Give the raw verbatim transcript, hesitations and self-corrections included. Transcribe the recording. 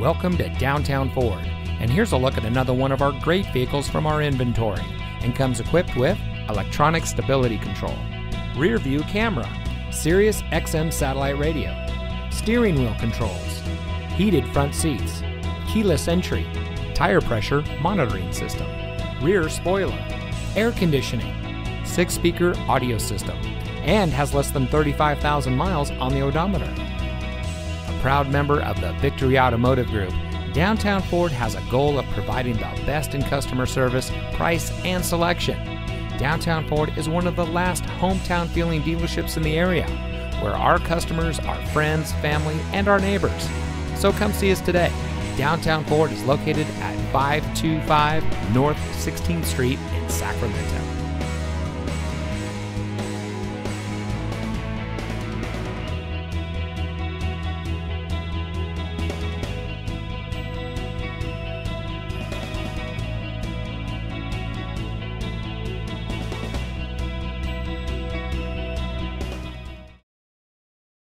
Welcome to Downtown Ford, and here's a look at another one of our great vehicles from our inventory, and comes equipped with electronic stability control, rear view camera, Sirius X M satellite radio, steering wheel controls, heated front seats, keyless entry, tire pressure monitoring system, rear spoiler, air conditioning, six speaker audio system, and has less than thirty-five thousand miles on the odometer. A proud member of the Victory Automotive Group, Downtown Ford has a goal of providing the best in customer service, price, and selection. Downtown Ford is one of the last hometown feeling dealerships in the area, where our customers are friends, family, and our neighbors. So come see us today. Downtown Ford is located at five two five North sixteenth Street in Sacramento.